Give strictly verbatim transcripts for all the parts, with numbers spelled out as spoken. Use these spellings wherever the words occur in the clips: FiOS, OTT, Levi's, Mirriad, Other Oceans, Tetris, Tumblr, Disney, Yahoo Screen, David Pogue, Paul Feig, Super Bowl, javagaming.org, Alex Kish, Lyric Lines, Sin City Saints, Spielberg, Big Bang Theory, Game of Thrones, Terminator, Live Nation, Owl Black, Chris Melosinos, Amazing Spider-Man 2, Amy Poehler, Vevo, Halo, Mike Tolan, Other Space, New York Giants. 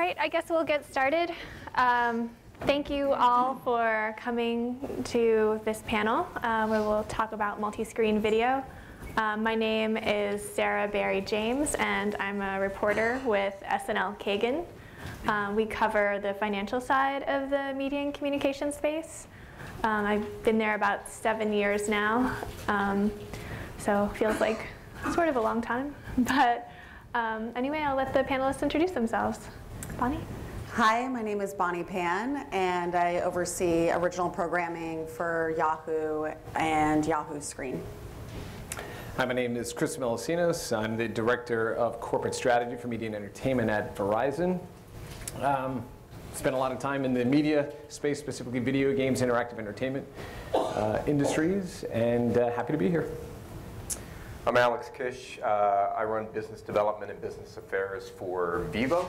right, I guess we'll get started. Um, thank you all for coming to this panel uh, where we'll talk about multi-screen video. Uh, my name is Sarah Barry James, and I'm a reporter with S N L Kagan. Uh, we cover the financial side of the media and communication space. Um, I've been there about seven years now, um, so feels like sort of a long time. But um, anyway, I'll let the panelists introduce themselves. Bonnie? Hi, my name is Bonnie Pan, and I oversee original programming for Yahoo and Yahoo Screen. Hi, my name is Chris Melosinos. I'm the Director of Corporate Strategy for Media and Entertainment at Verizon. Um, spent a lot of time in the media space, specifically video games, interactive entertainment uh, industries, and uh, happy to be here. I'm Alex Kish. Uh, I run business development and business affairs for Vevo.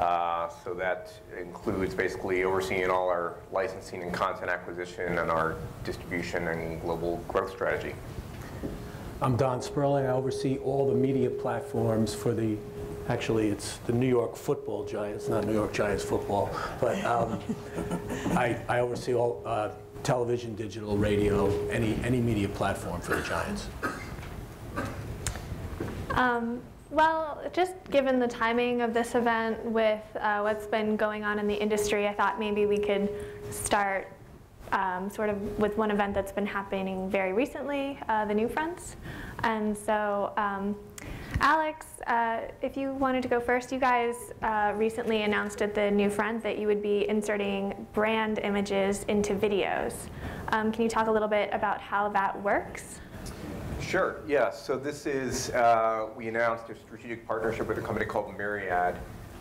Uh, so that includes basically overseeing all our licensing and content acquisition and our distribution and global growth strategy. I'm Don Sperling. I oversee all the media platforms for the, actually it's the New York football Giants, not New York Giants football, but um, I, I oversee all uh, television, digital, radio, any, any media platform for the Giants. Um, well, just given the timing of this event with uh, what's been going on in the industry, I thought maybe we could start Um, sort of with one event that's been happening very recently, uh, the NewFronts. And so um, Alex, uh, if you wanted to go first, you guys uh, recently announced at the NewFronts that you would be inserting brand images into videos. Um, can you talk a little bit about how that works? Sure, yeah. So this is, uh, we announced a strategic partnership with a company called Mirriad,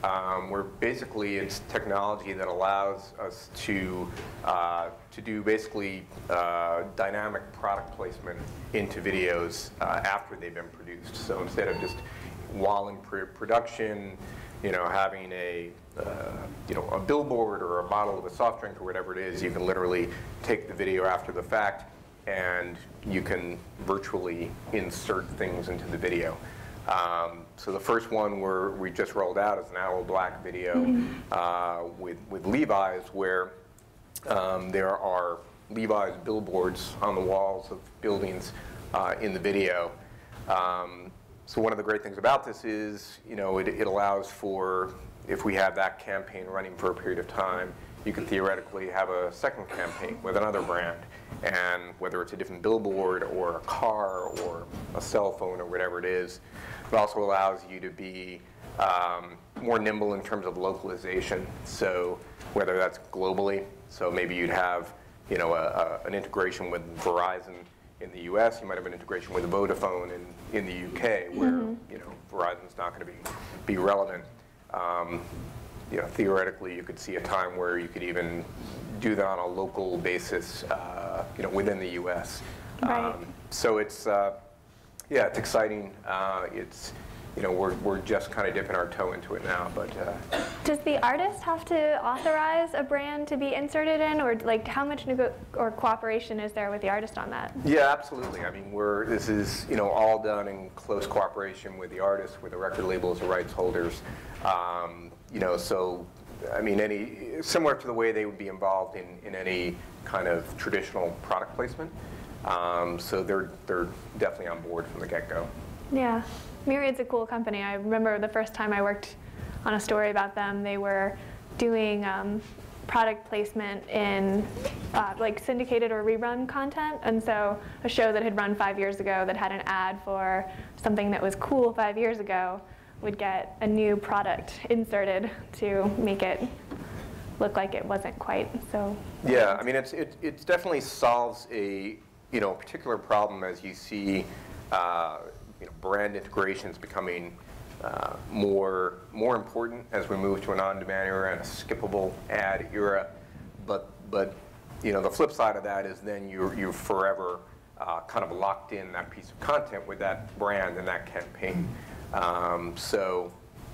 Um, where basically it's technology that allows us to uh, to do basically uh, dynamic product placement into videos uh, after they've been produced. So instead of just while in pre-production, you know, having a uh, you know a billboard or a bottle of a soft drink or whatever it is, you can literally take the video after the fact, and you can virtually insert things into the video. Um, so the first one we're, we just rolled out is an Owl Black video mm-hmm. uh, with, with Levi's, where um, there are Levi's billboards on the walls of buildings uh, in the video. Um, so one of the great things about this is, you know, it, it allows for, if we have that campaign running for a period of time, you can theoretically have a second campaign with another brand. And whether it's a different billboard or a car or a cell phone or whatever it is, it also allows you to be um, more nimble in terms of localization. So whether that's globally, so maybe you'd have you know, a, a, an integration with Verizon in the U S, you might have an integration with Vodafone in, in the U K, where mm-hmm. you know, Verizon's not going to be, be relevant. Um, you know, theoretically, you could see a time where you could even do that on a local basis, uh, you know, within the U S Right. Um, so it's, uh, yeah, it's exciting. Uh, it's, you know, we're we're just kind of dipping our toe into it now. But uh, does the artist have to authorize a brand to be inserted in, or like how much nego or cooperation is there with the artist on that? Yeah, absolutely. I mean, we're this is you know all done in close cooperation with the artist, with the record labels, the rights holders. Um, you know, so. I mean, any similar to the way they would be involved in, in any kind of traditional product placement. Um, so they're they're definitely on board from the get-go. Yeah, Mirriad's a cool company. I remember the first time I worked on a story about them. They were doing um, product placement in uh, like syndicated or rerun content, and so a show that had run five years ago that had an ad for something that was cool five years ago would get a new product inserted to make it look like it wasn't quite so. Yeah, I mean, it's it it's definitely solves a you know particular problem as you see uh, you know, brand integrations becoming uh, more more important as we move to an on-demand era and a skippable ad era. But but you know the flip side of that is then you're you're forever uh, kind of locked in that piece of content with that brand and that campaign. Um, so,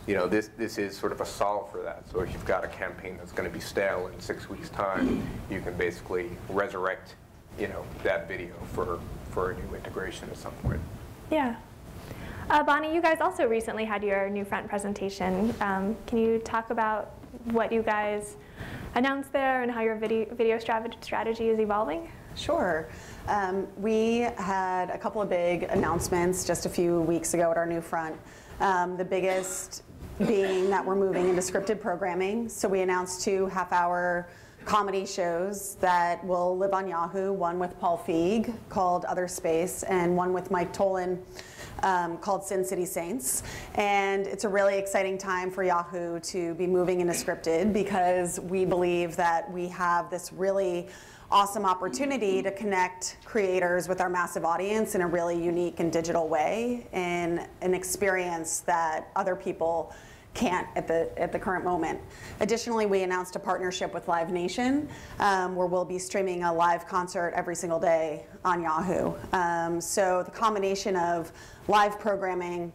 you know, this, this is sort of a solve for that. So if you've got a campaign that's going to be stale in six weeks' time, you can basically resurrect, you know, that video for, for a new integration at some point. Yeah. Uh, Bonnie, you guys also recently had your NewFront presentation. Um, can you talk about what you guys announced there and how your video, video strategy is evolving? Sure. Um, we had a couple of big announcements just a few weeks ago at our NewFront. Um, the biggest being that we're moving into scripted programming. So we announced two half-hour comedy shows that will live on Yahoo, one with Paul Feig called Other Space and one with Mike Tolan um, called Sin City Saints. And it's a really exciting time for Yahoo to be moving into scripted because we believe that we have this really awesome opportunity to connect creators with our massive audience in a really unique and digital way, and an experience that other people can't at the, at the current moment. Additionally, we announced a partnership with Live Nation, um, where we'll be streaming a live concert every single day on Yahoo. Um, so the combination of live programming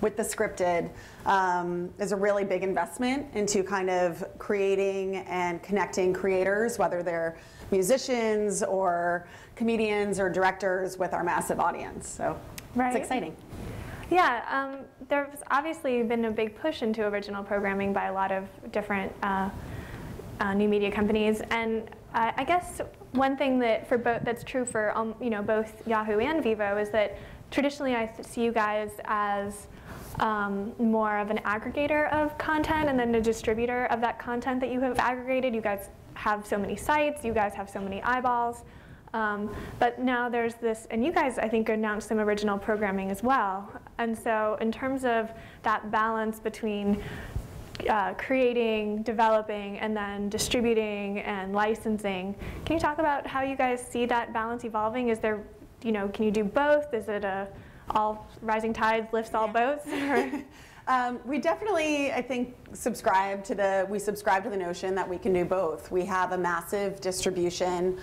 with the scripted um, is a really big investment into kind of creating and connecting creators, whether they're musicians or comedians or directors, with our massive audience. So right. It's exciting. Yeah, um, there's obviously been a big push into original programming by a lot of different uh, uh, new media companies, and uh, I guess one thing that for both that's true for um, you know both Yahoo and Vevo is that traditionally I see you guys as um, more of an aggregator of content and then a distributor of that content that you have aggregated. You guys have so many sites, you guys have so many eyeballs. Um, but now there's this, and you guys, I think, announced some original programming as well. And so in terms of that balance between uh, creating, developing, and then distributing and licensing, can you talk about how you guys see that balance evolving? Is there, you know, can you do both? Is it a all rising tides lifts all boats? Um, we definitely, I think, subscribe to the, we subscribe to the notion that we can do both. We have a massive distribution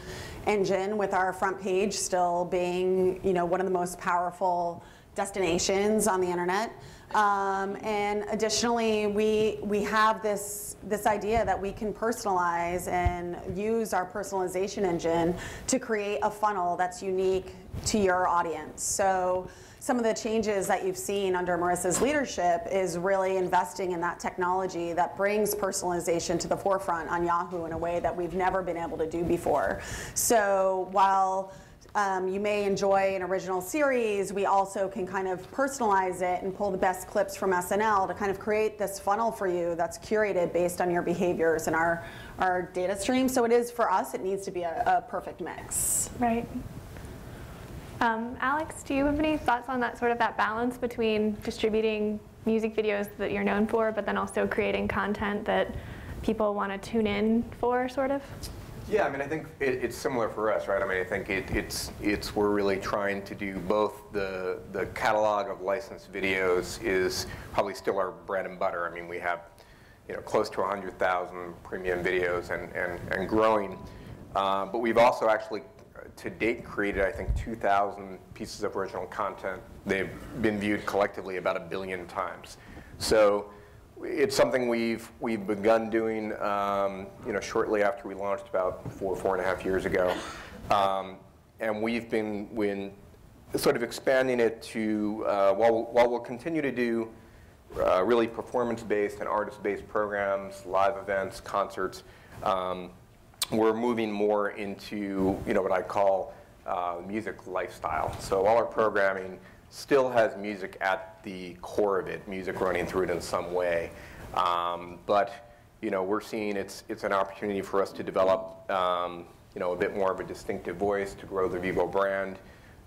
engine with our front page still being, you know, one of the most powerful destinations on the internet. Um, and additionally, we, we have this, this idea that we can personalize and use our personalization engine to create a funnel that's unique to your audience. So some of the changes that you've seen under Marissa's leadership is really investing in that technology that brings personalization to the forefront on Yahoo in a way that we've never been able to do before. So while um, you may enjoy an original series, we also can kind of personalize it and pull the best clips from S N L to kind of create this funnel for you that's curated based on your behaviors and our, our data stream. So it is, for us, it needs to be a, a perfect mix. Right. Um, Alex, do you have any thoughts on that sort of that balance between distributing music videos that you're known for, but then also creating content that people want to tune in for, sort of? Yeah, I mean, I think it, it's similar for us, right? I mean, I think it, it's it's we're really trying to do both. The the catalog of licensed videos is probably still our bread and butter. I mean, we have, you know, close to one hundred thousand premium videos and and and growing, uh, but we've also actually, to date, created, I think, two thousand pieces of original content. They've been viewed collectively about a billion times. So it's something we've we've begun doing, um, you know, shortly after we launched about four four and a half years ago, um, and we've been when sort of expanding it to uh, while while we'll continue to do uh, really performance-based and artist-based programs, live events, concerts. Um, We're moving more into, you know, what I call uh, music lifestyle. So all our programming still has music at the core of it, music running through it in some way. Um, but you know, we're seeing it's it's an opportunity for us to develop, um, you know, a bit more of a distinctive voice, to grow the Vevo brand.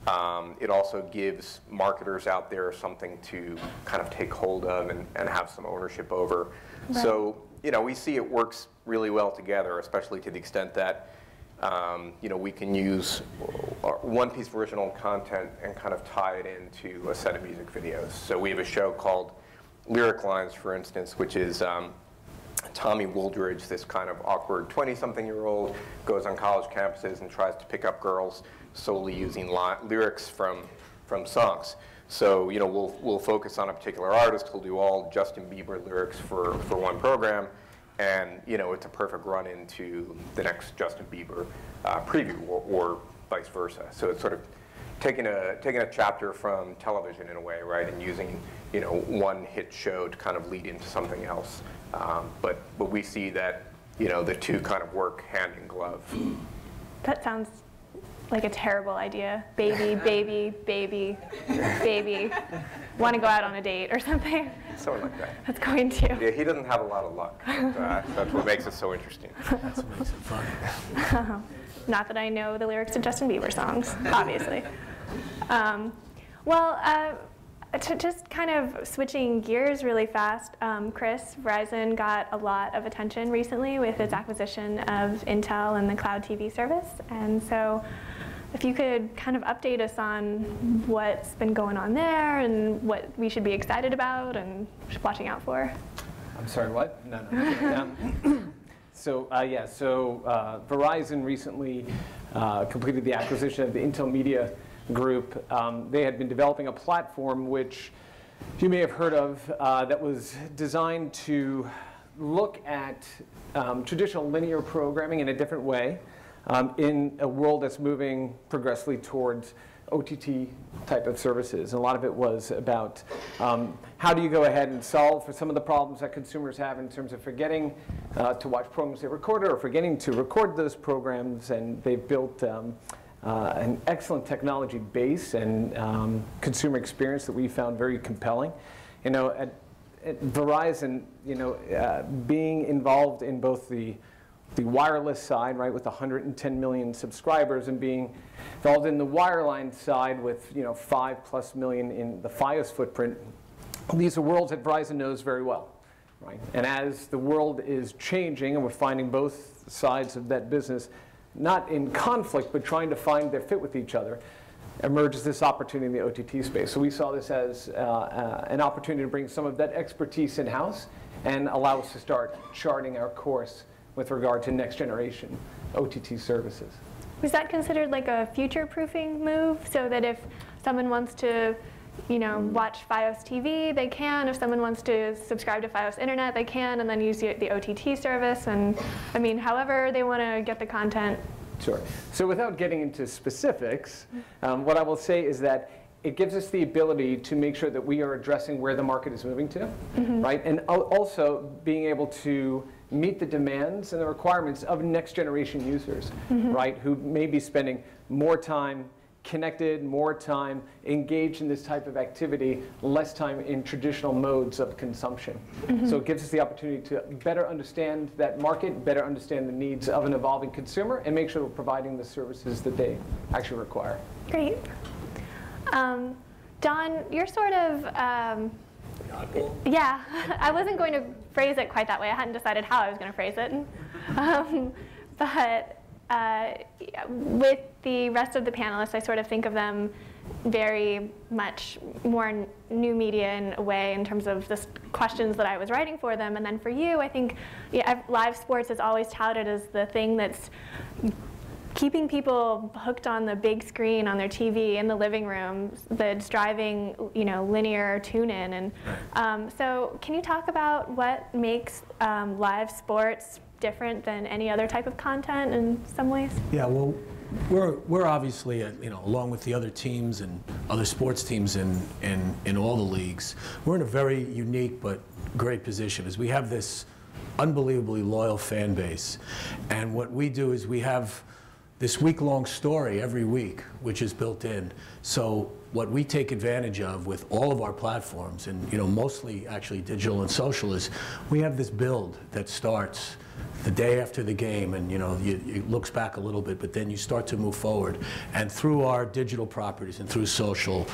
Um, it also gives marketers out there something to kind of take hold of and, and have some ownership over. Right. So, you know, we see it works really well together, especially to the extent that, um, you know, we can use one piece of original content and kind of tie it into a set of music videos. So we have a show called Lyric Lines, for instance, which is um, Tommy Wooldridge, this kind of awkward twenty-something-year-old, goes on college campuses and tries to pick up girls solely using li lyrics from from songs. So, you know, we'll, we'll focus on a particular artist. We'll do all Justin Bieber lyrics for, for one program. And, you know, it's a perfect run into the next Justin Bieber uh, preview, or, or vice versa. So it sort of taking a taking a chapter from television in a way, right, and using you know one hit show to kind of lead into something else. Um, but but we see that you know the two kind of work hand in glove. That sounds like a terrible idea. Baby, baby, baby, baby. Want to go out on a date or something? Someone like that. That's going to. Yeah, he doesn't have a lot of luck. But, uh, that's what makes it so interesting. That's what makes it fun. Oh, not that I know the lyrics of Justin Bieber songs, obviously. Um, well, uh, to just kind of switching gears really fast, um, Chris, Verizon got a lot of attention recently with its acquisition of Intel and the cloud T V service, and so. If you could kind of update us on what's been going on there and what we should be excited about and watching out for. I'm sorry, what? No, no. no. So uh, yeah, so uh, Verizon recently uh, completed the acquisition of the Intel Media Group. Um, they had been developing a platform which you may have heard of uh, that was designed to look at um, traditional linear programming in a different way. Um, in a world that's moving progressively towards O T T type of services. And a lot of it was about um, how do you go ahead and solve for some of the problems that consumers have in terms of forgetting uh, to watch programs they recorded or forgetting to record those programs. And they've built um, uh, an excellent technology base and um, consumer experience that we found very compelling. You know, at, at Verizon, you know, uh, being involved in both the the wireless side, right, with one hundred ten million subscribers, and being involved in the wireline side with you know five plus million in the FiOS footprint. These are worlds that Verizon knows very well, right? And as the world is changing, and we're finding both sides of that business not in conflict, but trying to find their fit with each other, emerges this opportunity in the O T T space. So we saw this as uh, uh, an opportunity to bring some of that expertise in-house and allow us to start charting our course with regard to next generation O T T services. Was that considered like a future proofing move so that if someone wants to you know, watch FiOS T V, they can. If someone wants to subscribe to FiOS Internet, they can, and then use the, the O T T service. And I mean, however they want to get the content. Sure. So without getting into specifics, um, what I will say is that it gives us the ability to make sure that we are addressing where the market is moving to, mm-hmm. right? And also being able to meet the demands and the requirements of next generation users, mm-hmm. right, who may be spending more time connected, more time engaged in this type of activity, less time in traditional modes of consumption. Mm-hmm. So it gives us the opportunity to better understand that market, better understand the needs of an evolving consumer, and make sure we're providing the services that they actually require. Great. Um, Don, you're sort of, um, yeah, I wasn't going to phrase it quite that way. I hadn't decided how I was going to phrase it. Um, but uh, with the rest of the panelists, I sort of think of them very much more new media in a way in terms of the questions that I was writing for them. And then for you, I think yeah, live sports is always touted as the thing that's keeping people hooked on the big screen, on their T V, in the living room, that's driving, you know, linear tune-in. And um, so can you talk about what makes um, live sports different than any other type of content in some ways? Yeah, well, we're, we're obviously, uh, you know, along with the other teams and other sports teams in, in, in all the leagues, we're in a very unique but great position, as we have this unbelievably loyal fan base. And what we do is we have this week-long story every week, which is built in. So what we take advantage of with all of our platforms, and you know, mostly actually digital and social, is we have this build that starts the day after the game, and you know, you, it looks back a little bit, but then you start to move forward. And through our digital properties and through social,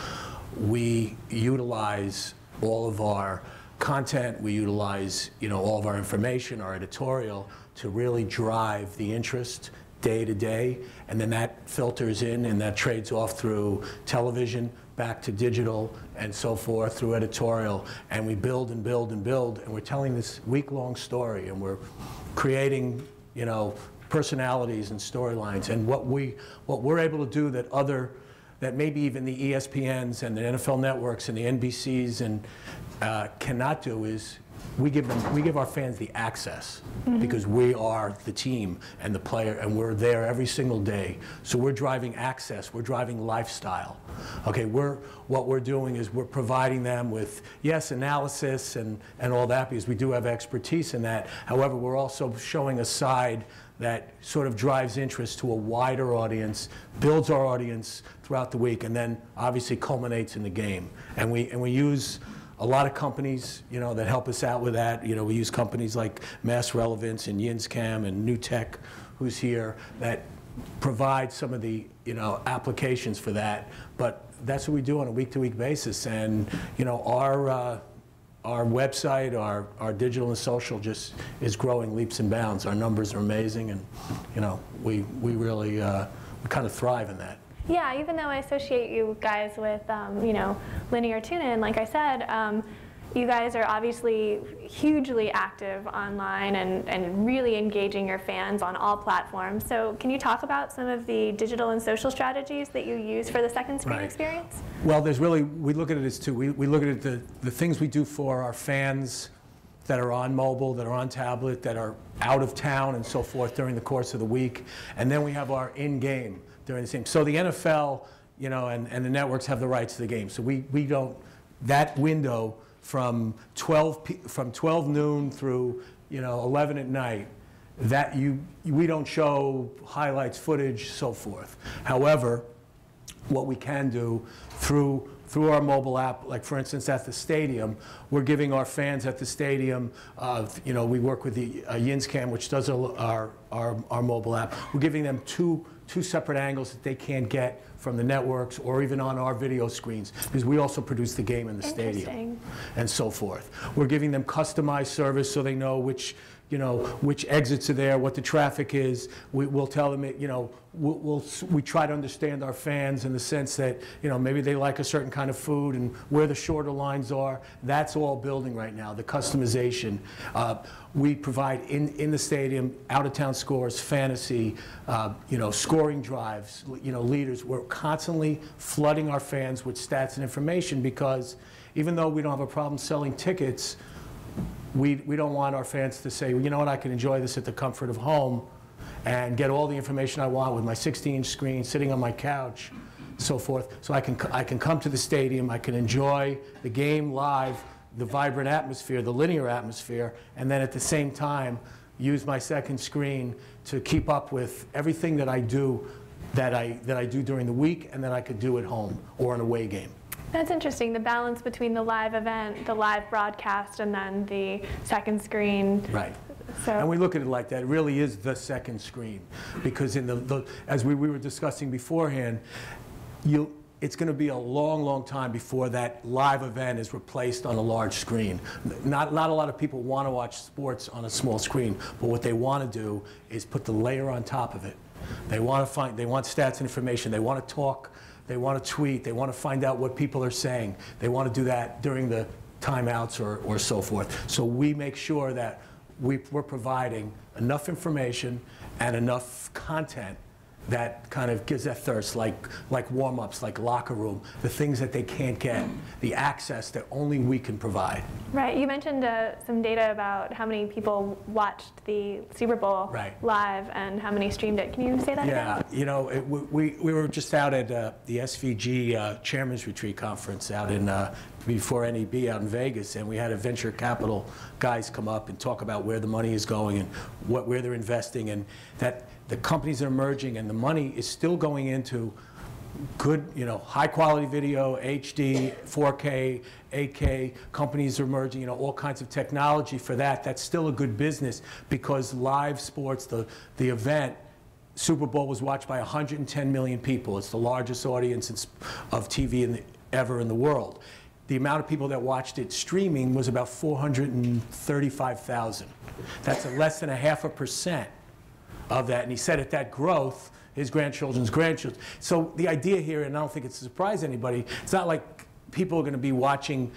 we utilize all of our content, we utilize you know, all of our information, our editorial, to really drive the interest day to day, and then that filters in and that trades off through television, back to digital, and so forth, through editorial, and we build and build and build, and we're telling this week-long story, and we're creating, you know, personalities and storylines, and what we, what we're able to do that other, that maybe even the E S P Ns and the N F L networks and the N B Cs and uh, cannot do is we give them, we give our fans the access, mm-hmm. because we are the team and the player, and we're there every single day. So we're driving access, we're driving lifestyle. Okay, we're, what we're doing is we're providing them with, yes, analysis and, and all that, because we do have expertise in that. However, we're also showing a side that sort of drives interest to a wider audience, builds our audience throughout the week, and then obviously culminates in the game. And we, and we use a lot of companies, you know, that help us out with that. You know, we use companies like Mass Relevance and YinzCam and New Tech, who's here, that provide some of the, you know, applications for that. But that's what we do on a week-to-week basis. And, you know, our, uh, our website, our, our digital and social just is growing leaps and bounds. Our numbers are amazing, and, you know, we, we really uh, we kind of thrive in that. Yeah, even though I associate you guys with, um, you know, linear tune-in, like I said, um, you guys are obviously hugely active online and, and really engaging your fans on all platforms. So can you talk about some of the digital and social strategies that you use for the second screen right. experience? Well, there's really, we look at it as two. We, we look at it, the, the things we do for our fans that are on mobile, that are on tablet, that are out of town and so forth during the course of the week. And then we have our in-game during the same. So the N F L, you know, and, and the networks have the rights to the game. So we, we don't, that window from twelve noon through, you know, eleven at night, that you, we don't show highlights, footage, so forth. However, what we can do through, through our mobile app, like for instance at the stadium, we're giving our fans at the stadium, uh, you know, we work with the uh, YinzCam, which does our, our, our mobile app. We're giving them two, two separate angles that they can't get from the networks or even on our video screens, because we also produce the game in the stadium and so forth. We're giving them customized service so they know which, you know, which exits are there, what the traffic is. We, we'll tell them, you know, we'll, we'll, we try to understand our fans in the sense that, you know, maybe they like a certain kind of food and where the shorter lines are. That's all building right now, the customization. Uh, we provide in, in the stadium, out-of-town scores, fantasy, uh, you know, scoring drives, you know, leaders. We're constantly flooding our fans with stats and information, because even though we don't have a problem selling tickets, We, we don't want our fans to say, well, you know what, I can enjoy this at the comfort of home and get all the information I want with my sixteen inch screen, sitting on my couch, so forth. So I can, I can come to the stadium, I can enjoy the game live, the vibrant atmosphere, the linear atmosphere, and then at the same time use my second screen to keep up with everything that I do, that I, that I do during the week and that I could do at home or an away game. That's interesting, the balance between the live event, the live broadcast, and then the second screen. Right. So. And we look at it like that. It really is the second screen. Because in the, the as we, we were discussing beforehand, you, it's going to be a long, long time before that live event is replaced on a large screen. Not, not a lot of people want to watch sports on a small screen, but what they want to do is put the layer on top of it. They want to find, they want stats and information, they want to talk. They want to tweet. They want to find out what people are saying. They want to do that during the timeouts or, or so forth. So we make sure that we, we're providing enough information and enough content that kind of gives that thirst, like, like warm-ups, like locker room, the things that they can't get, the access that only we can provide. Right. You mentioned uh, some data about how many people watched the Super Bowl right. live and how many streamed it. Can you say that yeah. again? Yeah. You know, it, we, we were just out at uh, the S V G uh, Chairman's Retreat Conference out in uh, before N E B out in Vegas, and we had a venture capital guys come up and talk about where the money is going and what, where they're investing, and that the companies are emerging and the money is still going into good, you know, high quality video, H D, four K, eight K, companies are emerging, you know, all kinds of technology for that. That's still a good business, because live sports, the, the event, Super Bowl was watched by one hundred ten million people. It's the largest audience of T V in the, ever in the world. The amount of people that watched it streaming was about four hundred thirty-five thousand. That's a less than a half a percent of that. And he said at that growth, his grandchildren's grandchildren. So the idea here, and I don't think it's a surprise to anybody, it's not like people are going to be watching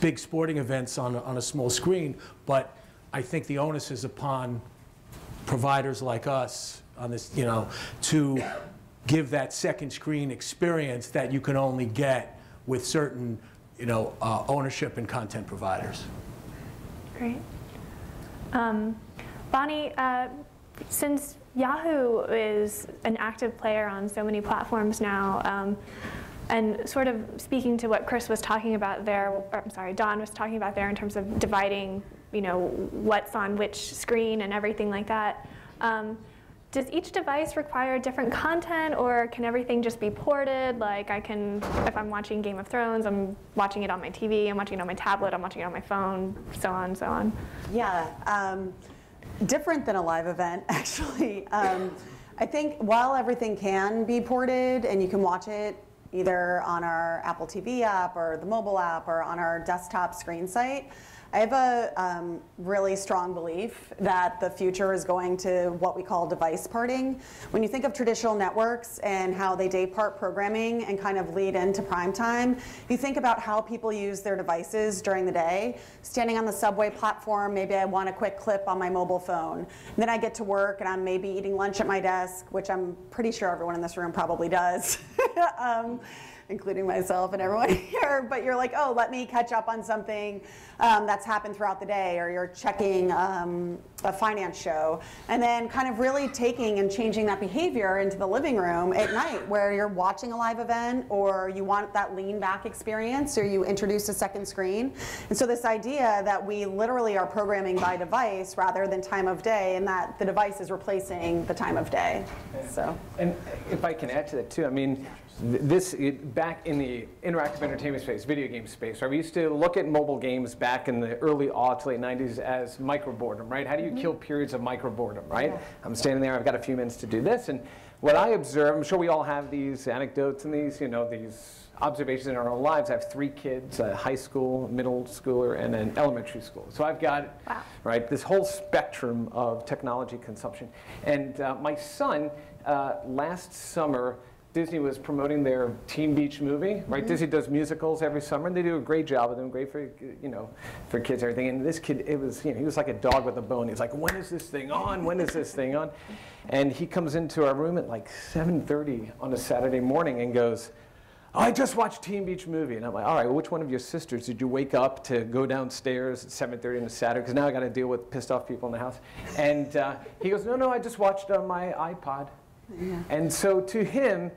big sporting events on, on a small screen, but I think the onus is upon providers like us on this, you know, to give that second screen experience that you can only get with certain, you know, uh, ownership and content providers. Great. Um, Bonnie, uh, since Yahoo is an active player on so many platforms now, um, and sort of speaking to what Chris was talking about there, or I'm sorry, Don was talking about there in terms of dividing, you know, what's on which screen and everything like that. Um, Does each device require different content, or can everything just be ported? Like I can, if I'm watching Game of Thrones, I'm watching it on my T V, I'm watching it on my tablet, I'm watching it on my phone, so on, so on. Yeah, um, different than a live event, actually. Um, I think while everything can be ported, and you can watch it either on our Apple T V app, or the mobile app, or on our desktop screen site, I have a um, really strong belief that the future is going to what we call device parting. When you think of traditional networks and how they day part programming and kind of lead into prime time, you think about how people use their devices during the day. Standing on the subway platform, maybe I want a quick clip on my mobile phone. And then I get to work and I'm maybe eating lunch at my desk, which I'm pretty sure everyone in this room probably does. um, including myself and everyone here, but you're like, oh, let me catch up on something um, that's happened throughout the day, or you're checking um, a finance show, and then kind of really taking and changing that behavior into the living room at night, where you're watching a live event, or you want that lean back experience, or you introduce a second screen. And so this idea that we literally are programming by device rather than time of day, and that the device is replacing the time of day. So, and if I can add to that too, I mean, This, it, back in the interactive entertainment space, video game space, right? We used to look at mobile games back in the early aughts, late nineties as micro-boredom, right? How do you mm-hmm. kill periods of micro-boredom, right? Yeah. I'm standing there, I've got a few minutes to do this, and what I observe, I'm sure we all have these anecdotes and these, you know, these observations in our own lives. I have three kids, a high school, middle schooler, and an elementary school. So I've got, wow. right, this whole spectrum of technology consumption. And uh, my son, uh, last summer, Disney was promoting their Teen Beach movie, right? Mm-hmm. Disney does musicals every summer, and they do a great job of them, great for, you know, for kids and everything. And this kid, it was, you know, he was like a dog with a bone. He was like, when is this thing on? When is this thing on? And he comes into our room at like seven thirty on a Saturday morning and goes, I just watched Teen Beach movie. And I'm like, all right, well, which one of your sisters did you wake up to go downstairs at seven thirty on a Saturday? Because now I got to deal with pissed off people in the house. And uh, he goes, no, no, I just watched on my iPod. Yeah. And so to him,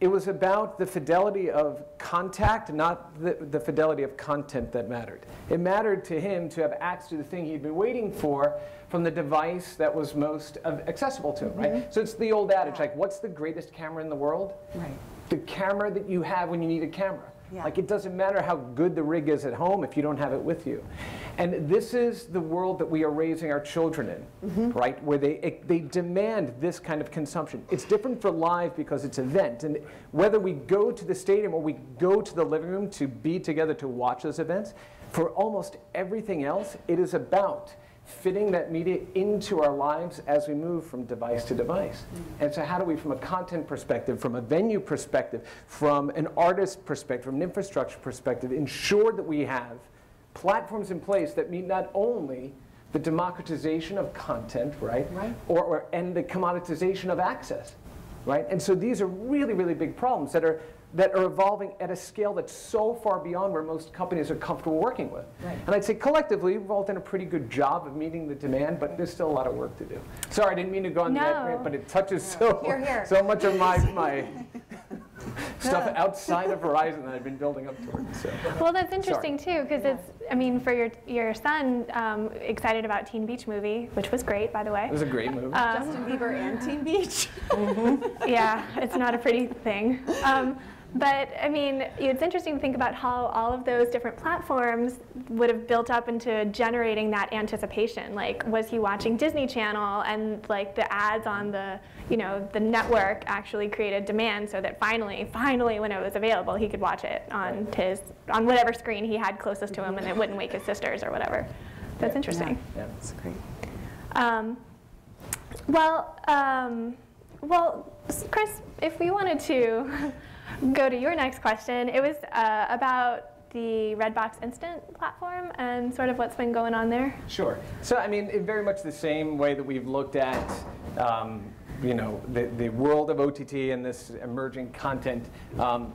it was about the fidelity of contact, not the, the fidelity of content that mattered. It mattered to him to have access to the thing he'd been waiting for from the device that was most accessible to him, mm-hmm. right? So it's the old adage, yeah. like, what's the greatest camera in the world? Right. The camera that you have when you need a camera. Yeah. Like, it doesn't matter how good the rig is at home if you don't have it with you. And this is the world that we are raising our children in, mm-hmm. right? Where they, it, they demand this kind of consumption. It's different for live because it's an event. And whether we go to the stadium or we go to the living room to be together to watch those events, for almost everything else, it is about fitting that media into our lives as we move from device to device. Mm-hmm. And so how do we, from a content perspective, from a venue perspective, from an artist perspective, from an infrastructure perspective, ensure that we have platforms in place that meet not only the democratization of content, right, right. Or, or, and the commoditization of access, right? And so these are really, really big problems that are that are evolving at a scale that's so far beyond where most companies are comfortable working with. Right. And I'd say collectively, we've all done a pretty good job of meeting the demand, but there's still a lot of work to do. Sorry, I didn't mean to go on no. that rant, but it touches so, here, here. so much of my, my stuff yeah. outside of Verizon that I've been building up towards. So. Well, that's interesting, Sorry. too, because yeah. it's, I mean, for your, your son, um, excited about Teen Beach movie, which was great, by the way. It was a great movie. Um, Justin Bieber and Teen Beach. Mm-hmm. Yeah, it's not a pretty thing. Um, But I mean, it's interesting to think about how all of those different platforms would have built up into generating that anticipation. Like, was he watching Disney Channel, and like the ads on the, you know, the network actually created demand so that finally, finally, when it was available, he could watch it on his on whatever screen he had closest to him, and it wouldn't wake his sisters or whatever. That's yeah, interesting. Yeah, yeah, that's great. Um, well, um, well, Chris, if we wanted to. Go to your next question. It was uh, about the Redbox Instant platform and sort of what's been going on there. Sure. So I mean, in very much the same way that we've looked at um, you know, the, the world of O T T and this emerging content, um,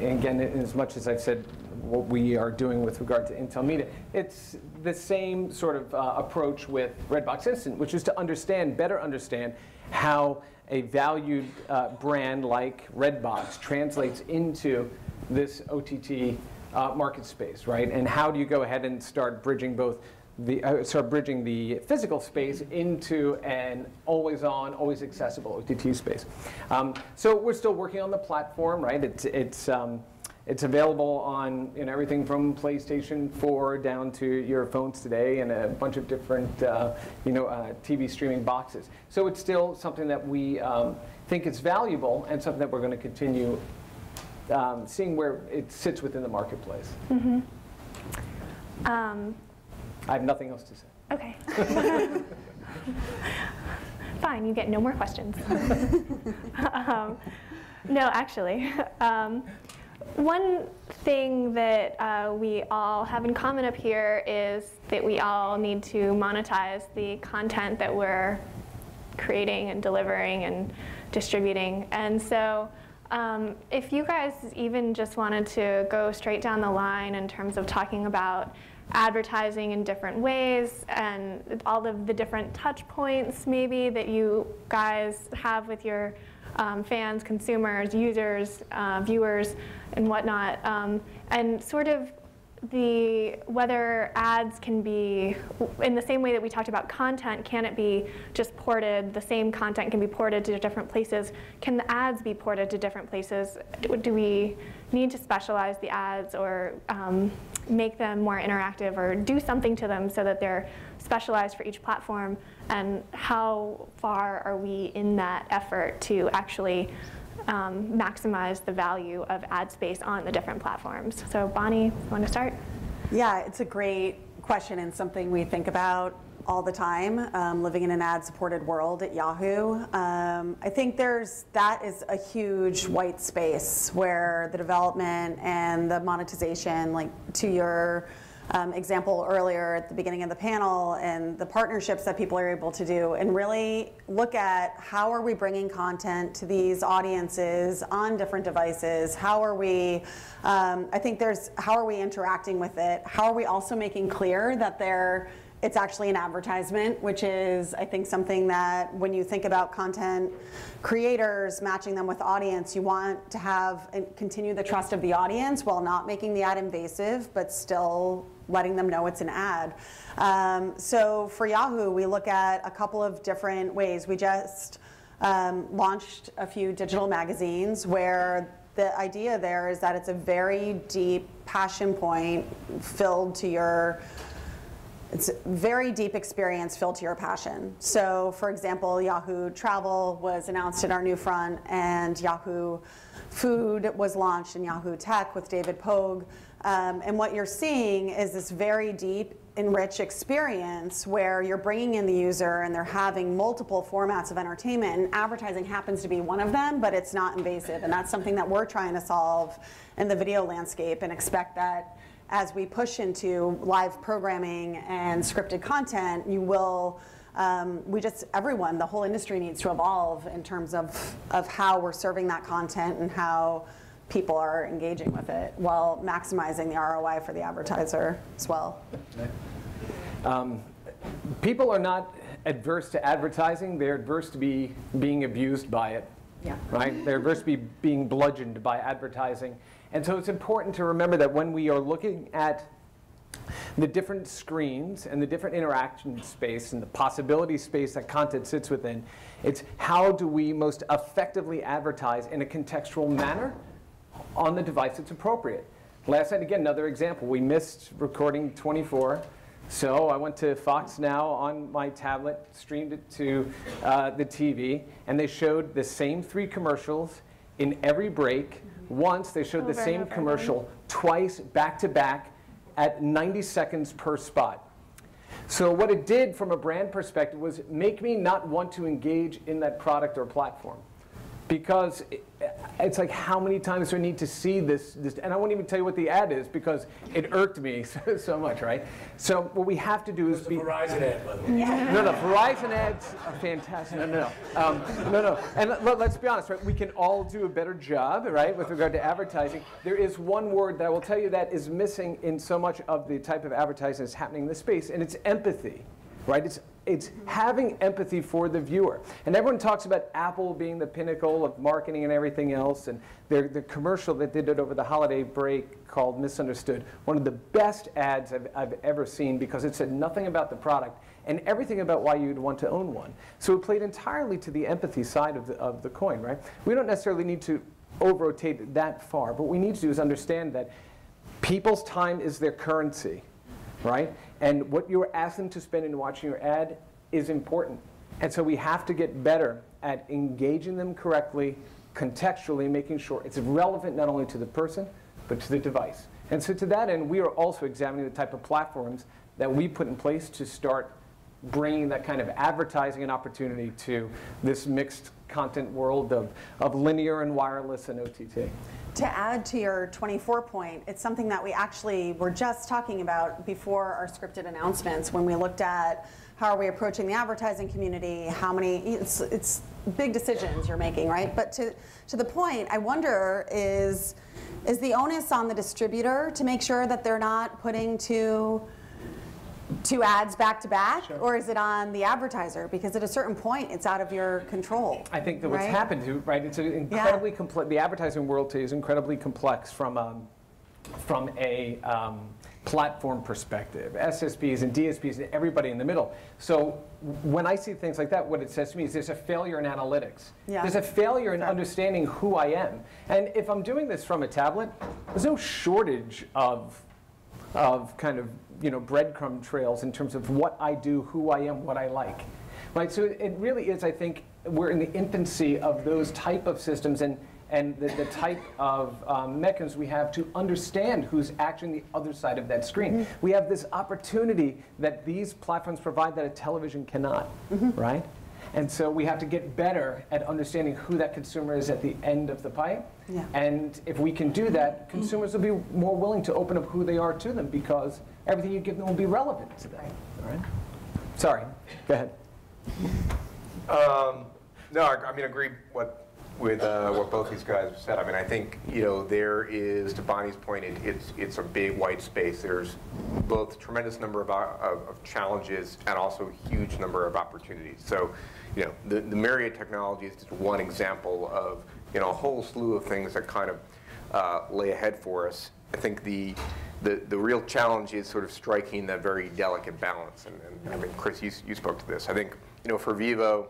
again, as much as I've said what we are doing with regard to Intel Media, it's the same sort of uh, approach with Redbox Instant, which is to understand, better understand how a valued uh, brand like Redbox translates into this O T T uh, market space, right? And how do you go ahead and start bridging both the uh, start bridging the physical space into an always-on, always-accessible O T T space? Um, so we're still working on the platform, right? It's it's um, it's available on you know, everything from PlayStation four down to your phones today, and a bunch of different uh, you know uh, T V streaming boxes. So it's still something that we um, think is valuable, and something that we're going to continue um, seeing where it sits within the marketplace. Mm-hmm. Um, I have nothing else to say. Okay. Fine, you get no more questions. um, no, actually. Um, one thing that uh, we all have in common up here is that we all need to monetize the content that we're creating and delivering and distributing. And so um, if you guys even just wanted to go straight down the line in terms of talking about advertising in different ways and all of the different touch points maybe that you guys have with your um, fans, consumers, users, uh, viewers, and whatnot, um, and sort of the whether ads can be, in the same way that we talked about content, can it be just ported, the same content can be ported to different places, can the ads be ported to different places, do we need to specialize the ads or um, make them more interactive or do something to them so that they're specialized for each platform, and how far are we in that effort to actually Um, maximize the value of ad space on the different platforms? So Bonnie, you want to start? Yeah, it's a great question and something we think about all the time, um, living in an ad-supported world at Yahoo. Um, I think there's that is a huge white space where the development and the monetization, like to your um, example earlier at the beginning of the panel, and the partnerships that people are able to do, and really look at how are we bringing content to these audiences on different devices? How are we, um, I think there's, how are we interacting with it? How are we also making clear that they're, it's actually an advertisement, which is, I think, something that when you think about content creators, matching them with audience, you want to have and continue the trust of the audience while not making the ad invasive, but still letting them know it's an ad. Um, so for Yahoo, we look at a couple of different ways. We just um, launched a few digital magazines where the idea there is that it's a very deep passion point filled to your It's a very deep experience filled to your passion. So, for example, Yahoo Travel was announced in our NewFront, and Yahoo Food was launched in Yahoo Tech with David Pogue. Um, and what you're seeing is this very deep, enriched experience where you're bringing in the user and they're having multiple formats of entertainment, and advertising happens to be one of them, but it's not invasive. And that's something that we're trying to solve in the video landscape, and expect that as we push into live programming and scripted content, you will, um, we just, everyone, the whole industry needs to evolve in terms of, of how we're serving that content and how people are engaging with it while maximizing the R O I for the advertiser as well. Um, people are not adverse to advertising. They're adverse to be being abused by it, yeah. Right? They're adverse to be being bludgeoned by advertising. And so it's important to remember that when we are looking at the different screens and the different interaction space and the possibility space that content sits within, it's how do we most effectively advertise in a contextual manner on the device that's appropriate. Last night, again, another example. We missed recording twenty-four. So I went to Fox Now on my tablet, streamed it to uh, the T V, and they showed the same three commercials in every break. Once they showed over the same commercial again. Twice back to back at ninety seconds per spot. So what it did from a brand perspective was make me not want to engage in that product or platform. because it, it's like, how many times do I need to see this, this? And I won't even tell you what the ad is because it irked me so, so much, right? So what we have to do is be... the Verizon ad, by the way. Yeah. No, no, Verizon ads are fantastic. No, no, no. Um, no, no. And let, let's be honest, right? We can all do a better job, right, with regard to advertising. There is one word that I will tell you that is missing in so much of the type of advertising that's happening in this space, and it's empathy, right? It's It's having empathy for the viewer. And everyone talks about Apple being the pinnacle of marketing and everything else. And their, their commercial that they did over the holiday break called Misunderstood, one of the best ads I've, I've ever seen because it said nothing about the product and everything about why you'd want to own one. So it played entirely to the empathy side of the, of the coin, right? We don't necessarily need to over-rotate that far. But what we need to do is understand that people's time is their currency, right? And what you're asking them to spend in watching your ad is important. And so we have to get better at engaging them correctly, contextually, making sure it's relevant not only to the person, but to the device. And so to that end, we are also examining the type of platforms that we put in place to start bringing that kind of advertising and opportunity to this mixed content world of, of linear and wireless and O T T. To add to your twenty-four point, it's something that we actually were just talking about before our scripted announcements when we looked at how are we approaching the advertising community, how many, it's, it's big decisions you're making, right? But to, to the point, I wonder is, is the onus on the distributor to make sure that they're not putting two two ads back to back, sure. Or is it on the advertiser? Because at a certain point, it's out of your control. I think that what's right? happened to right, it's an incredibly yeah. complex. The advertising world today is incredibly complex from um, from a um, platform perspective, S S Ps and D S Ps and everybody in the middle. So when I see things like that, what it says to me is there's a failure in analytics. Yeah. There's a failure in understanding who I am. And if I'm doing this from a tablet, there's no shortage of of kind of you know, breadcrumb trails in terms of what I do, who I am, what I like. Right? So it really is, I think, we're in the infancy of those type of systems and, and the, the type of um, mechanisms we have to understand who's actually on the other side of that screen. Mm-hmm. We have this opportunity that these platforms provide that a television cannot, mm-hmm. right? And so we have to get better at understanding who that consumer is at the end of the pipe. Yeah. And if we can do that, consumers will be more willing to open up who they are to them because everything you give them will be relevant to them. All right? Sorry. Go ahead. Um, no, I, I mean, agree what, with uh, what both these guys have said. I mean, I think you know there is, to Bonnie's point, it, it's it's a big white space. There's both a tremendous number of, of, of challenges and also a huge number of opportunities. So, you know, the, the Mirriad technology is just one example of you know a whole slew of things that kind of uh, lay ahead for us. I think the The, the real challenge is sort of striking that very delicate balance. And, and I mean, Chris, you, you spoke to this. I think, you know, for Vevo,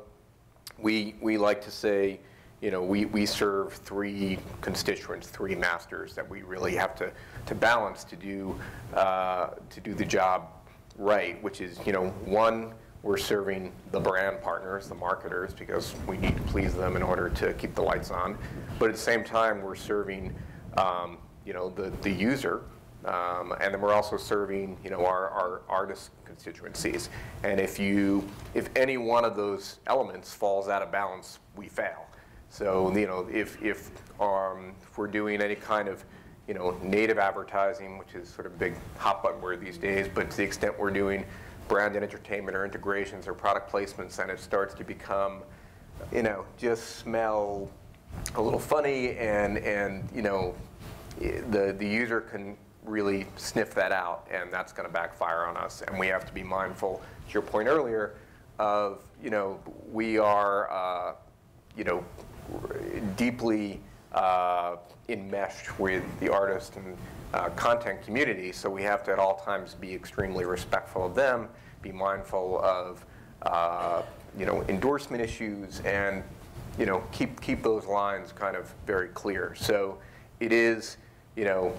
we, we like to say, you know, we, we serve three constituents, three masters that we really have to, to balance to do, uh, to do the job right, which is, you know, one, we're serving the brand partners, the marketers, because we need to please them in order to keep the lights on. But at the same time, we're serving, um, you know, the, the user. Um, and then we're also serving, you know, our, our artist constituencies. And if you, if any one of those elements falls out of balance, we fail. So, you know, if if, um, if we're doing any kind of, you know, native advertising, which is sort of a big hot button word these days, but to the extent we're doing brand and entertainment or integrations or product placements, and it starts to become, you know, just smell a little funny, and and you know, the the user can really sniff that out, and that's going to backfire on us. And we have to be mindful, to your point earlier, of you know we are uh, you know deeply uh, enmeshed with the artist and uh, content community, so we have to at all times be extremely respectful of them, be mindful of uh, you know endorsement issues, and you know keep keep those lines kind of very clear. So it is you know.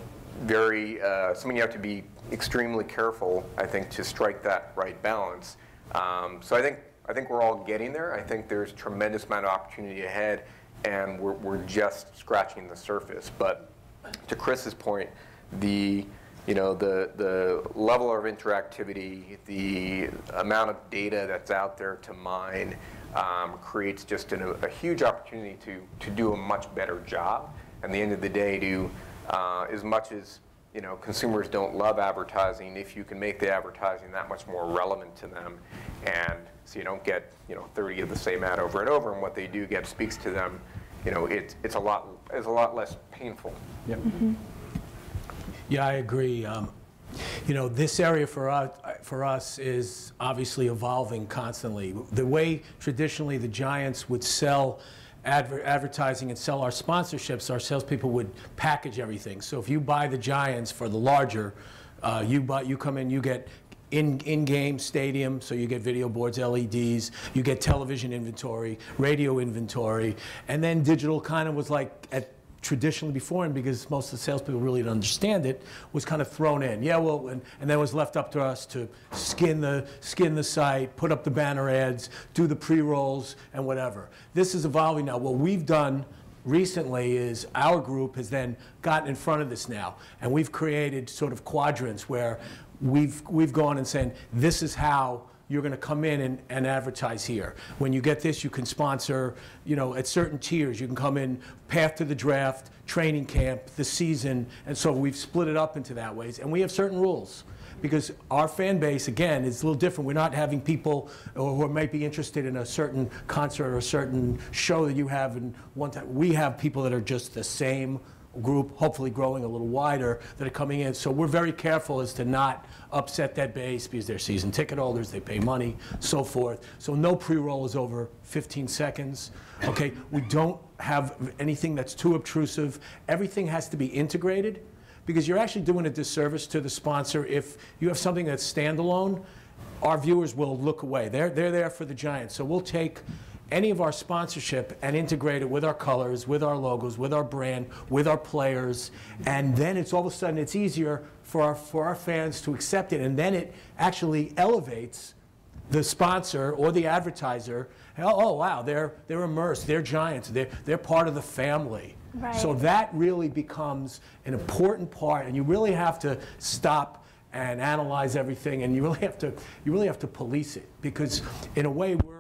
Very uh, something you have to be extremely careful, I think, to strike that right balance. Um, so I think I think we're all getting there. I think there's a tremendous amount of opportunity ahead, and we're we're just scratching the surface. But to Chris's point, the you know, the, the level of interactivity, the amount of data that's out there to mine um, creates just an, a huge opportunity to, to do a much better job. At the end of the day, do uh, as much as you know, consumers don't love advertising, if you can make the advertising that much more relevant to them, and so you don't get you know thirty of the same ad over and over, and what they do get speaks to them, you know, it's it's a lot it's a lot less painful. Yep. Mm-hmm. Yeah, I agree. Um, you know, this area for us for us is obviously evolving constantly. The way traditionally the Giants would sell Adver advertising and sell our sponsorships, our salespeople would package everything. So if you buy the Giants for the larger, uh, you buy, you come in, you get in in-game stadium, so you get video boards, L E Ds, you get television inventory, radio inventory, and then digital kind of was like at traditionally before, and because most of the salespeople really didn't understand it, was kind of thrown in. Yeah, well, and, and then it was left up to us to skin the, skin the site, put up the banner ads, do the pre-rolls, and whatever. This is evolving now. What we've done recently is our group has then gotten in front of this now, and we've created sort of quadrants where we've, we've gone and said, this is how you're going to come in and, and advertise here. When you get this, you can sponsor, you know, at certain tiers. You can come in path to the draft, training camp, the season, and so we've split it up into that ways. And we have certain rules because our fan base, again, is a little different. We're not having people or who might be interested in a certain concert or a certain show that you have in one time. We have people that are just the same group, hopefully growing a little wider, that are coming in. So we're very careful as to not upset that base because they're season ticket holders, they pay money, so forth. So no pre-roll is over fifteen seconds. Okay, we don't have anything that's too obtrusive. Everything has to be integrated because you're actually doing a disservice to the sponsor. If you have something that's standalone, our viewers will look away. They're, they're there for the Giants. So we'll take any of our sponsorship and integrate it with our colors, with our logos, with our brand, with our players, and then it's all of a sudden it's easier for our, for our fans to accept it, and then it actually elevates the sponsor or the advertiser. Oh, oh wow, they're, they're immersed, they're Giants, they're, they're part of the family. Right. So that really becomes an important part, and you really have to stop and analyze everything, and you really have to, you really have to police it, because in a way we're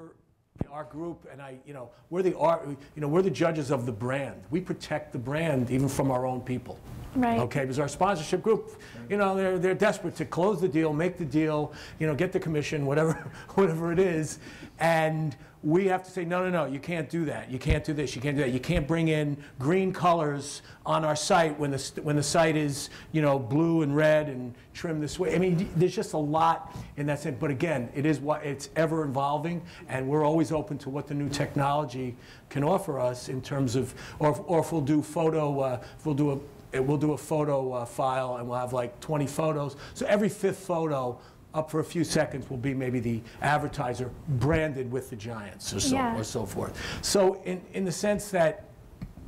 our group, and I, you know, we're the art, you know, we're the judges of the brand. We protect the brand even from our own people. Right. Okay, because our sponsorship group, you know, they're they're desperate to close the deal, make the deal, you know, get the commission, whatever, whatever it is, and we have to say, no, no, no, you can't do that. You can't do this. You can't do that. You can't bring in green colors on our site when the when the site is, you know, blue and red and trimmed this way. I mean, there's just a lot in that sense. But again, it is what it's ever evolving, and we're always open to what the new technology can offer us in terms of, or or if we'll do photo, uh, if we'll do a It, we'll do a photo uh, file, and we'll have like twenty photos. So every fifth photo up for a few seconds will be maybe the advertiser branded with the Giants or so, yeah. or so forth. So in, in the sense that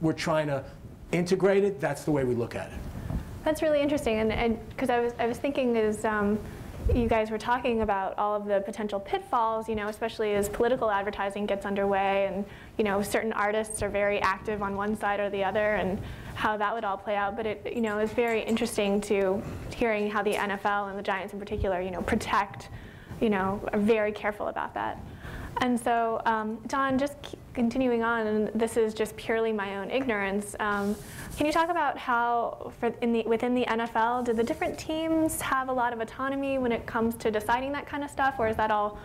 we're trying to integrate it, that's the way we look at it. That's really interesting. And because I was, I was thinking is um, you guys were talking about all of the potential pitfalls, you know, especially as political advertising gets underway, and you know, certain artists are very active on one side or the other, and how that would all play out. But it, you know, is very interesting to hearing how the N F L and the Giants in particular, you know, protect, you know, are very careful about that. And so, um, Don, just continuing on, and this is just purely my own ignorance. Um, can you talk about how, for in the, within the N F L, do the different teams have a lot of autonomy when it comes to deciding that kind of stuff, or is that all,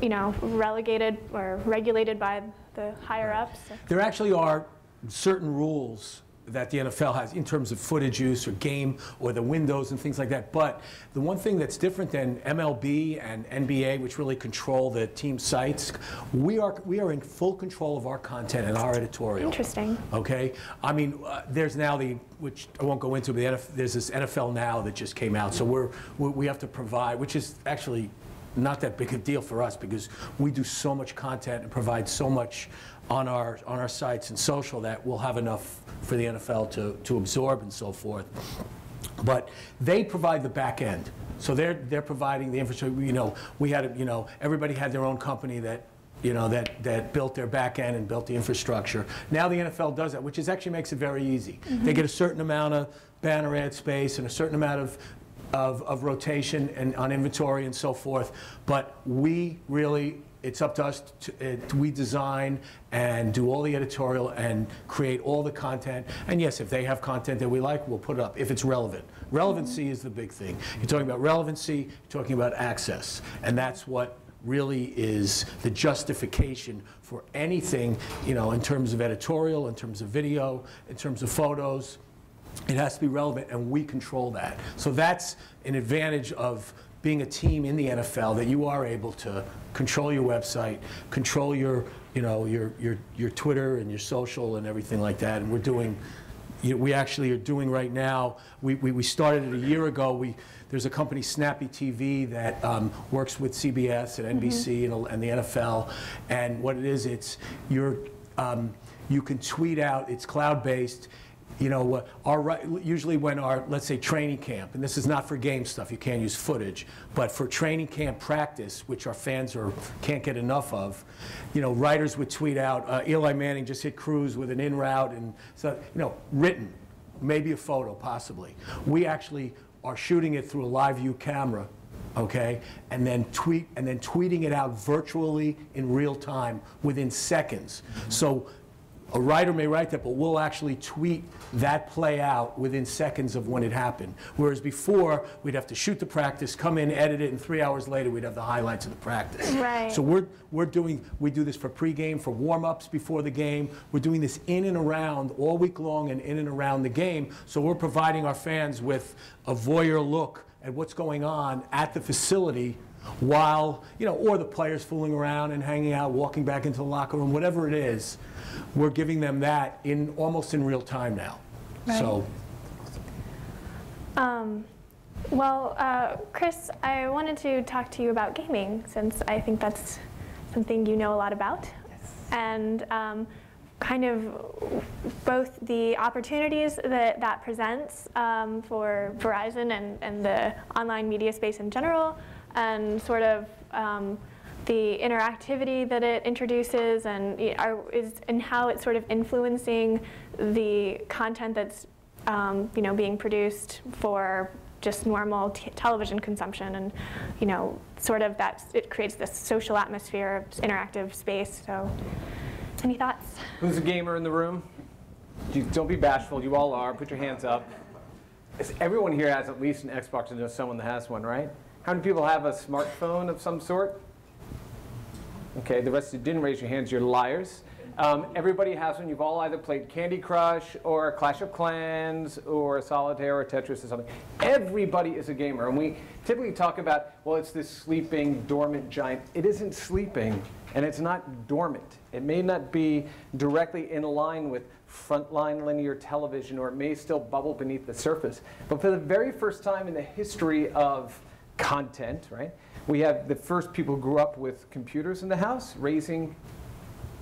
you know, relegated or regulated by the higher ups? There actually are certain rules that the N F L has in terms of footage use or game or the windows and things like that. But the one thing that's different than M L B and N B A, which really control the team sites, we are we are in full control of our content and our editorial. Interesting. Okay. I mean, uh, there's now the, which I won't go into, but the N F L, there's this N F L Now that just came out. So we're we, we have to provide, which is actually not that big a deal for us because we do so much content and provide so much on our on our sites and social that we'll have enough for the N F L to, to absorb and so forth. But they provide the back end. So they're they're providing the infrastructure. You know, we had you know, everybody had their own company that you know that, that built their back end and built the infrastructure. Now the N F L does that, which is actually makes it very easy. Mm-hmm. They get a certain amount of banner ad space and a certain amount of of, of rotation and on inventory and so forth. But we really, it's up to us. To, uh, we design and do all the editorial and create all the content. And yes, if they have content that we like, we'll put it up if it's relevant. Relevancy is the big thing. You're talking about relevancy, you're talking about access. And that's what really is the justification for anything, you know, in terms of editorial, in terms of video, in terms of photos. It has to be relevant, and we control that. So that's an advantage of being a team in the N F L, that you are able to control your website, control your, you know, your your your Twitter and your social and everything like that. And we're doing, you know, we actually are doing right now. We we, we started it a year ago. We there's a company, Snappy T V, that um, works with C B S and N B C mm-hmm. and, and the N F L. And what it is, it's your um, you can tweet out. It's cloud-based. You know, our, usually when our, let's say, training camp, and this is not for game stuff, you can't use footage, but for training camp practice, which our fans are, can't get enough of, you know, writers would tweet out, uh, Eli Manning just hit Cruz with an in route, and so, you know, written, maybe a photo, possibly. We actually are shooting it through a live view camera, okay, and then tweet, and then tweeting it out virtually in real time within seconds. Mm-hmm. So a writer may write that, but we'll actually tweet that play out within seconds of when it happened. Whereas before, we'd have to shoot the practice, come in, edit it, and three hours later, we'd have the highlights of the practice. Right. So we're, we're doing, we do this for pregame, for warm-ups before the game. We're doing this in and around all week long and in and around the game. So we're providing our fans with a voyeur look at what's going on at the facility while, you know, or the players fooling around and hanging out, walking back into the locker room, whatever it is. We're giving them that in almost in real time now. Right. So, um, well, uh, Chris, I wanted to talk to you about gaming, since I think that's something you know a lot about. Yes. And um, kind of both the opportunities that that presents um, for Verizon and, and the online media space in general, and sort of um, the interactivity that it introduces, and is and how it's sort of influencing the content that's um, you know, being produced for just normal t television consumption, and you know, sort of that it creates this social atmosphere, interactive space. So, any thoughts? Who's a gamer in the room? You, don't be bashful. You all are. Put your hands up. Is everyone here has at least an Xbox, and knows someone that has one, right? How many people have a smartphone of some sort? Okay, the rest of you didn't raise your hands, you're liars. Um, everybody has one. You've all either played Candy Crush or Clash of Clans or Solitaire or Tetris or something. Everybody is a gamer. And we typically talk about, well, it's this sleeping, dormant giant. It isn't sleeping, and it's not dormant. It may not be directly in line with frontline linear television, or it may still bubble beneath the surface. But for the very first time in the history of content, right? We have the first people who grew up with computers in the house, raising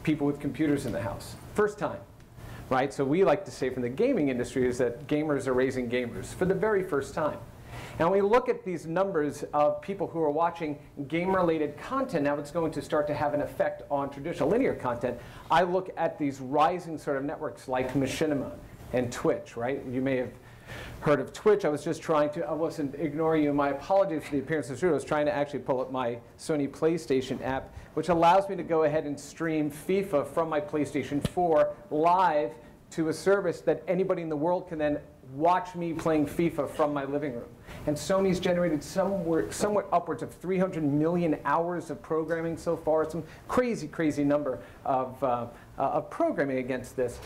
people with computers in the house. First time, right? So we like to say from the gaming industry is that gamers are raising gamers for the very first time. Now when we look at these numbers of people who are watching game-related content, now it's going to start to have an effect on traditional linear content. I look at these rising sort of networks like Machinima and Twitch, right? You may have heard of Twitch. I was just trying to, I wasn't ignoring you. My apologies for the appearance of the studio. I was trying to actually pull up my Sony PlayStation app, which allows me to go ahead and stream FIFA from my PlayStation four live to a service that anybody in the world can then watch me playing FIFA from my living room. And Sony's generated somewhere, somewhat upwards of three hundred million hours of programming so far. Some crazy, crazy number of, uh, uh, of programming against this.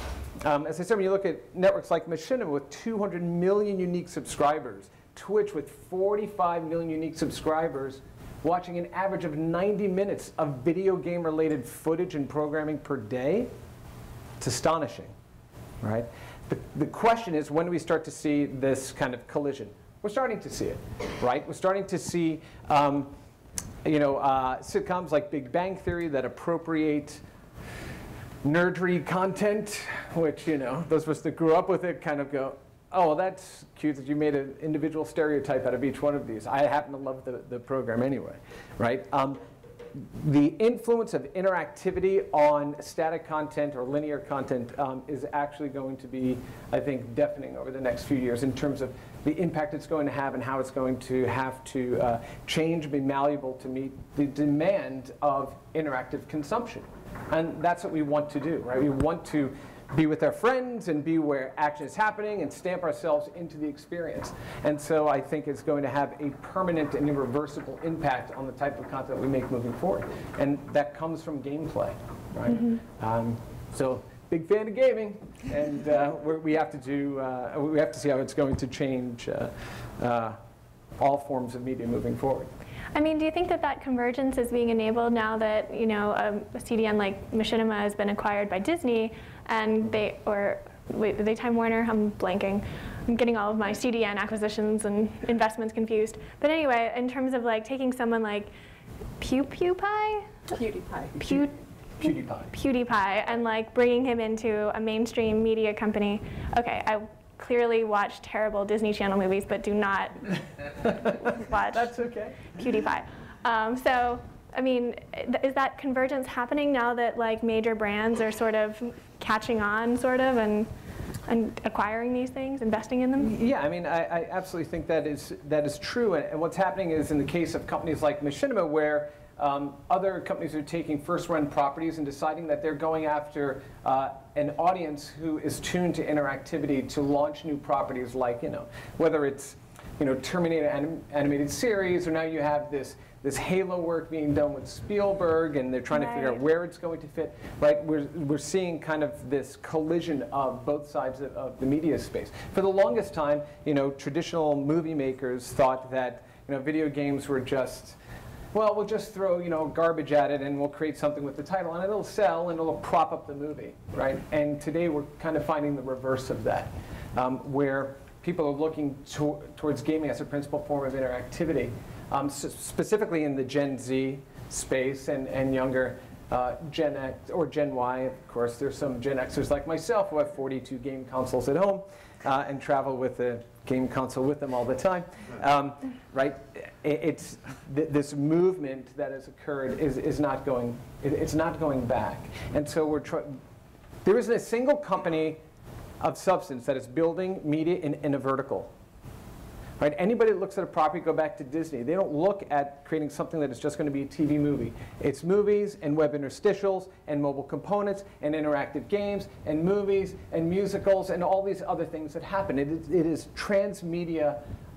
Um, as I said, when you look at networks like Machinima with two hundred million unique subscribers, Twitch with forty-five million unique subscribers, watching an average of ninety minutes of video game-related footage and programming per day, it's astonishing, right? The, the question is, when do we start to see this kind of collision? We're starting to see it, right? We're starting to see, um, you know, uh, sitcoms like Big Bang Theory that appropriate nerdery content, which, you know, those of us that grew up with it kind of go, oh, well, that's cute that you made an individual stereotype out of each one of these. I happen to love the, the program anyway, right? Um, the influence of interactivity on static content or linear content um, is actually going to be, I think, deafening over the next few years in terms of the impact it's going to have and how it's going to have to uh, change, be malleable to meet the demand of interactive consumption. And that's what we want to do, right? We want to be with our friends and be where action is happening and stamp ourselves into the experience. And so I think it's going to have a permanent and irreversible impact on the type of content we make moving forward. And that comes from gameplay, right? Mm-hmm. um, so big fan of gaming. And uh, we're, we have to do, uh, we have to see how it's going to change uh, uh, all forms of media moving forward. I mean, do you think that that convergence is being enabled now that, you know, a, a C D N like Machinima has been acquired by Disney, and they, or wait, they Time Warner? I'm blanking. I'm getting all of my C D N acquisitions and investments confused. But anyway, in terms of like taking someone like PewDiePie? PewDiePie. Pew PewDiePie. PewDiePie, and like bringing him into a mainstream media company. Okay, I clearly watch terrible Disney Channel movies, but do not watch That's okay. PewDiePie. Um, so, I mean, th is that convergence happening now that like major brands are sort of catching on, sort of, and and acquiring these things, investing in them? Yeah, I mean, I, I absolutely think that is that is true. And, and what's happening is in the case of companies like Machinima, where Um, other companies are taking first-run properties and deciding that they're going after uh, an audience who is tuned to interactivity to launch new properties, like, you know, whether it's, you know, Terminator anim animated series, or now you have this this Halo work being done with Spielberg, and they're trying right. to figure out where it's going to fit. Right? We're we're seeing kind of this collision of both sides of, of the media space. For the longest time, you know, traditional movie makers thought that, you know, video games were just, well, we'll just throw, you know, garbage at it, and we'll create something with the title, and it'll sell, and it'll prop up the movie, right? And today we're kind of finding the reverse of that, um, where people are looking to towards gaming as a principal form of interactivity, um, specifically in the Gen Z space and, and younger uh, Gen X or Gen Y. Of course, there's some Gen Xers like myself who have forty-two game consoles at home uh, and travel with a game console with them all the time, um, right? It's th this movement that has occurred is is not going it, it's not going back, and so we're tr there isn't a single company of substance that is building media in, in a vertical, right? Anybody that looks at a property, go back to Disney. They don't look at creating something that is just going to be a T V movie. It's movies and web interstitials and mobile components and interactive games and movies and musicals and all these other things that happen. It is, it is transmedia.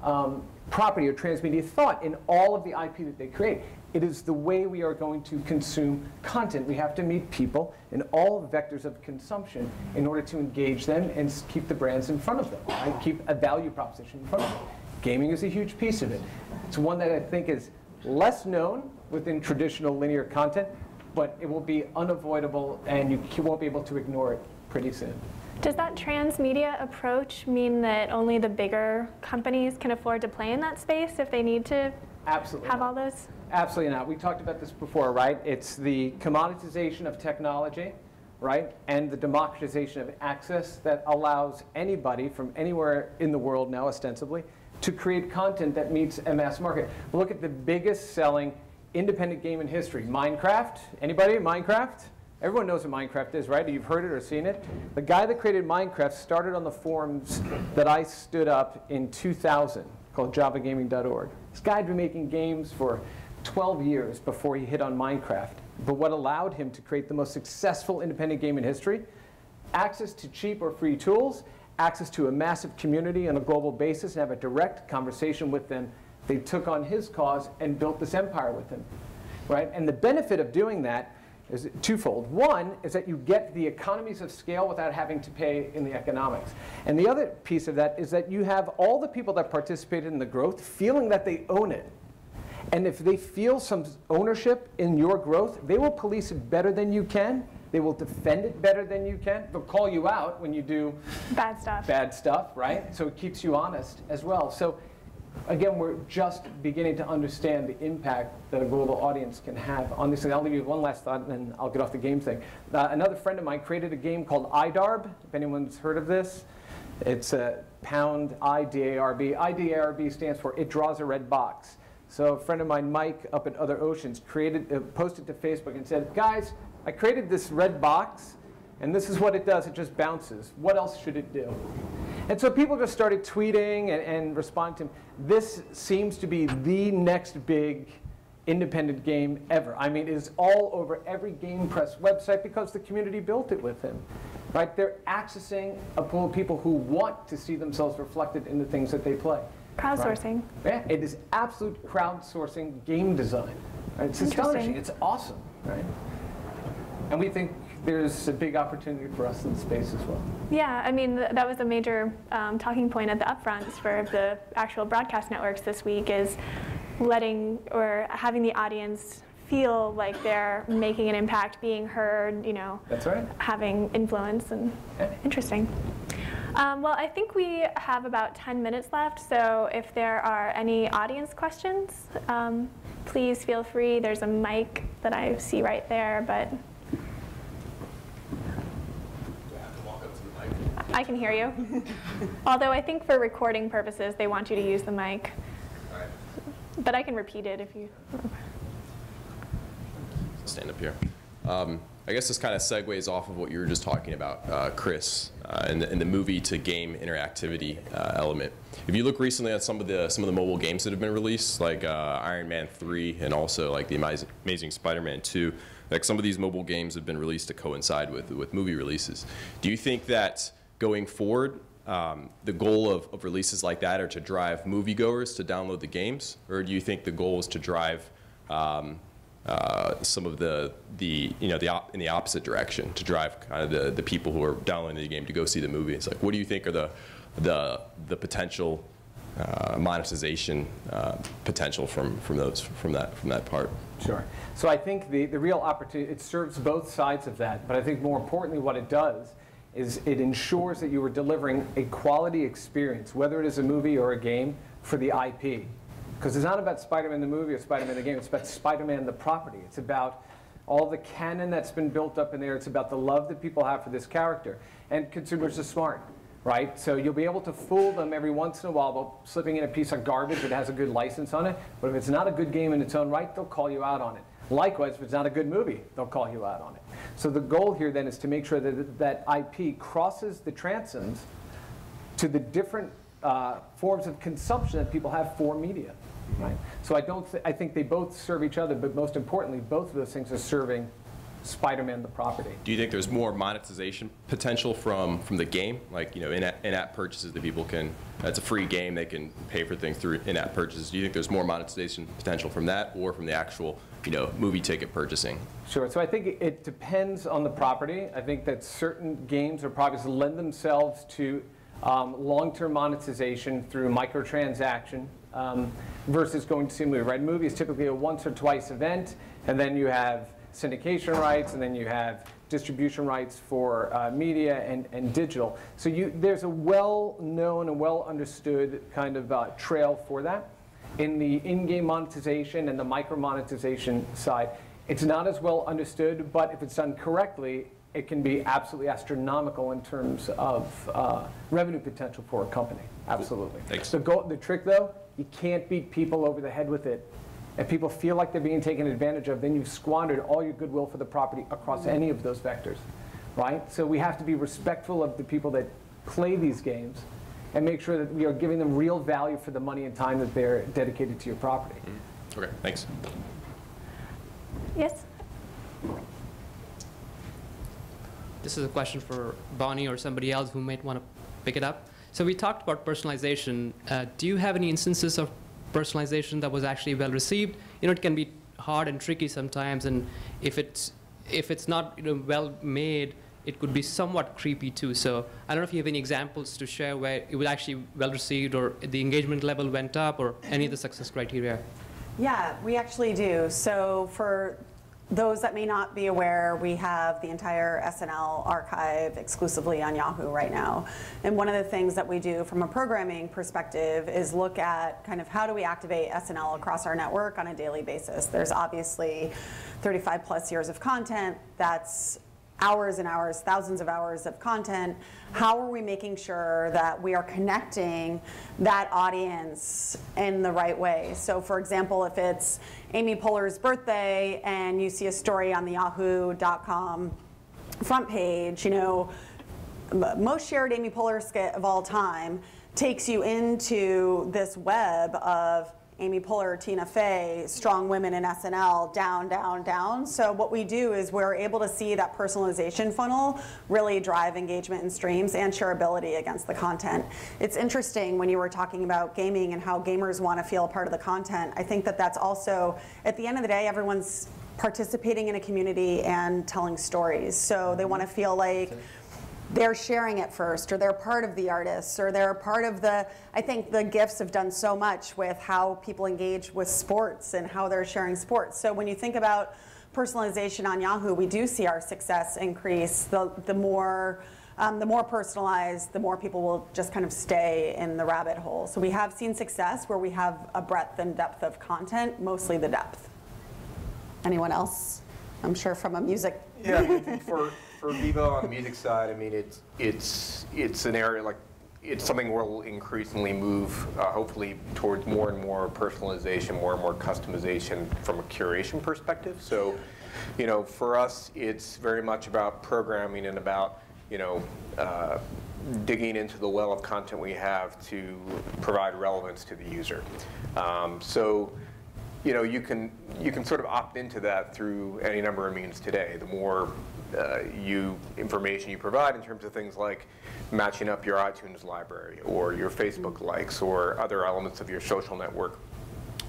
Um, property or transmedia thought in all of the I P that they create. It is the way we are going to consume content. We have to meet people in all vectors of consumption in order to engage them and keep the brands in front of them, right? Keep a value proposition in front of them. Gaming is a huge piece of it. It's one that I think is less known within traditional linear content, but it will be unavoidable, and you won't be able to ignore it pretty soon. Does that transmedia approach mean that only the bigger companies can afford to play in that space if they need to Absolutely have not. all those? Absolutely not. We talked about this before, right? It's the commoditization of technology, right, and the democratization of access that allows anybody from anywhere in the world now, ostensibly, to create content that meets a mass market. Look at the biggest selling independent game in history. Minecraft. Anybody? Minecraft? Everyone knows what Minecraft is, right? You've heard it or seen it. The guy that created Minecraft started on the forums that I stood up in two thousand, called java gaming dot org. This guy had been making games for twelve years before he hit on Minecraft. But what allowed him to create the most successful independent game in history? Access to cheap or free tools, access to a massive community on a global basis, and have a direct conversation with them. They took on his cause and built this empire with him, right? And the benefit of doing that is twofold. One is that you get the economies of scale without having to pay in the economics. And the other piece of that is that you have all the people that participated in the growth feeling that they own it. And if they feel some ownership in your growth, they will police it better than you can. They will defend it better than you can. They'll call you out when you do bad stuff, bad stuff, right? So it keeps you honest as well. So again, we're just beginning to understand the impact that a global audience can have on this. And I'll leave you with one last thought, and then I'll get off the game thing. Uh, another friend of mine created a game called I DARB, if anyone's heard of this. It's a pound I D A R B. I D A R B stands for It Draws a Red Box. So a friend of mine, Mike, up at Other Oceans, created, uh, posted to Facebook and said, guys, I created this red box, and this is what it does. It just bounces. What else should it do? And so people just started tweeting and, and responding to him. This seems to be the next big independent game ever. I mean, it is all over every game press website because the community built it with him. Right? They're accessing a pool of people who want to see themselves reflected in the things that they play. Crowdsourcing. Right? Yeah, it is absolute crowdsourcing game design. Right? It's astonishing. It's awesome. Right? And we think there's a big opportunity for us in space as well. Yeah, I mean, th that was a major um, talking point at the upfronts for the actual broadcast networks this week is letting or having the audience feel like they're making an impact, being heard, you know, that's right. having influence and yeah. Interesting. Um, well, I think we have about ten minutes left, so if there are any audience questions, um, please feel free. There's a mic that I see right there, but. I can hear you. Although I think for recording purposes, they want you to use the mic. All right. But I can repeat it if you. Stand up here. Um, I guess this kind of segues off of what you were just talking about, uh, Chris, uh, and, the, and the movie to game interactivity uh, element. If you look recently at some of the some of the mobile games that have been released, like uh, Iron Man three and also like the Amazing, Amazing Spider-Man two, like some of these mobile games have been released to coincide with with movie releases. Do you think that going forward, um, the goal of, of releases like that are to drive moviegoers to download the games, or do you think the goal is to drive um, uh, some of the the you know the op in the opposite direction, to drive kind of the the people who are downloading the game to go see the movie? It's like, what do you think are the the the potential uh, monetization uh, potential from from those from that from that part? Sure. So I think the the real opportunity, it serves both sides of that, but I think more importantly, what it does is it ensures that you are delivering a quality experience, whether it is a movie or a game, for the I P. Because it's not about Spider-Man the movie or Spider-Man the game, it's about Spider-Man the property. It's about all the canon that's been built up in there. It's about the love that people have for this character. And consumers are smart, right? So you'll be able to fool them every once in a while by slipping in a piece of garbage that has a good license on it. But if it's not a good game in its own right, they'll call you out on it. Likewise, if it's not a good movie, they'll call you out on it. So the goal here then is to make sure that that I P crosses the transoms to the different uh, forms of consumption that people have for media. Right? So I don't. Th I think they both serve each other, but most importantly, both of those things are serving Spider-Man the property. Do you think there's more monetization potential from from the game, like you know, in-app in-app purchases that people can? That's a free game; they can pay for things through in-app purchases. Do you think there's more monetization potential from that, or from the actual, you know, movie ticket purchasing? Sure. So I think it depends on the property. I think that certain games or properties lend themselves to um, long-term monetization through microtransaction um, versus going to see a movie. Right? Movie is typically a once or twice event, and then you have syndication rights, and then you have distribution rights for uh, media and, and digital. So you, there's a well-known and well-understood kind of uh, trail for that. In the in-game monetization and the micro-monetization side, it's not as well understood, but if it's done correctly, it can be absolutely astronomical in terms of uh, revenue potential for a company. Absolutely. Thanks. The, goal, the trick, though, you can't beat people over the head with it. If people feel like they're being taken advantage of, then you've squandered all your goodwill for the property across any of those vectors, right? So we have to be respectful of the people that play these games and make sure that we are giving them real value for the money and time that they're dedicated to your property. Mm-hmm. Okay, thanks. Yes? This is a question for Bonnie or somebody else who might want to pick it up. So we talked about personalization. Uh, do you have any instances of personalization that was actually well received? You know, it can be hard and tricky sometimes, and if it's if it's not, you know, well made, it could be somewhat creepy too. So I don't know if you have any examples to share where it was actually well received, or the engagement level went up, or any of the success criteria. Yeah, we actually do. So for those that may not be aware, we have the entire S N L archive exclusively on Yahoo right now. And one of the things that we do from a programming perspective is look at kind of how do we activate S N L across our network on a daily basis. There's obviously thirty-five plus years of content that's hours and hours, thousands of hours of content. How are we making sure that we are connecting that audience in the right way? So for example, if it's Amy Poehler's birthday and you see a story on the yahoo dot com front page, you know, most shared Amy Poehler skit of all time takes you into this web of Amy Poehler, Tina Fey, strong women in S N L, down, down, down. So what we do is we're able to see that personalization funnel really drive engagement and streams and shareability against the content. It's interesting when you were talking about gaming and how gamers want to feel a part of the content. I think that that's also, at the end of the day, everyone's participating in a community and telling stories. So they want to feel like they're sharing it first, or they're part of the artists, or they're part of the, I think the GIFs have done so much with how people engage with sports and how they're sharing sports. So when you think about personalization on Yahoo, we do see our success increase. The, the, more, um, the more personalized, the more people will just kind of stay in the rabbit hole. So we have seen success where we have a breadth and depth of content, mostly the depth. Anyone else? I'm sure from a music. Yeah, I think for, for Vevo on the music side, I mean, it's, it's, it's an area, like, it's something we'll increasingly move, uh, hopefully, towards more and more personalization, more and more customization from a curation perspective. So, you know, for us, it's very much about programming and about, you know, uh, digging into the well of content we have to provide relevance to the user. Um, so, you know, you can, you can sort of opt into that through any number of means today. The more uh, you information you provide in terms of things like matching up your iTunes library or your Facebook likes or other elements of your social network,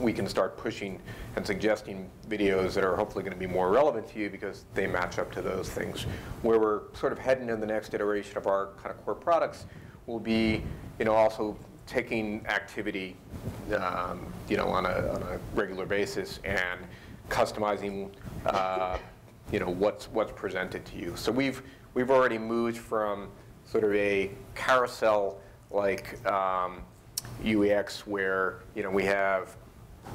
we can start pushing and suggesting videos that are hopefully going to be more relevant to you because they match up to those things. Where we're sort of heading in the next iteration of our kind of core products will be, you know, also taking activity, um, you know, on a, on a regular basis and customizing, uh, you know, what's what's presented to you. So we've we've already moved from sort of a carousel like um, U X where, you know, we have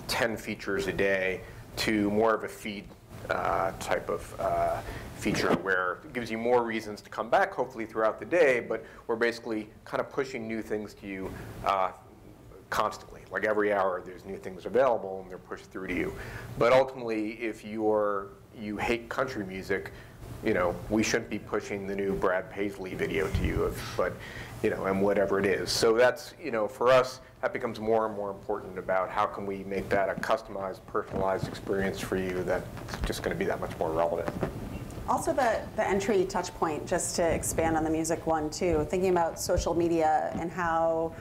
ten features a day to more of a feed uh, type of uh, feature where it gives you more reasons to come back, hopefully throughout the day, but we're basically kind of pushing new things to you uh, constantly. Like every hour, there's new things available and they're pushed through to you. But ultimately, if you're, you hate country music, you know, we shouldn't be pushing the new Brad Paisley video to you, if, but, you know, and whatever it is. So that's, you know, for us, that becomes more and more important about how can we make that a customized, personalized experience for you that's just going to be that much more relevant. Also the, the entry touch point, just to expand on the music one too, thinking about social media and how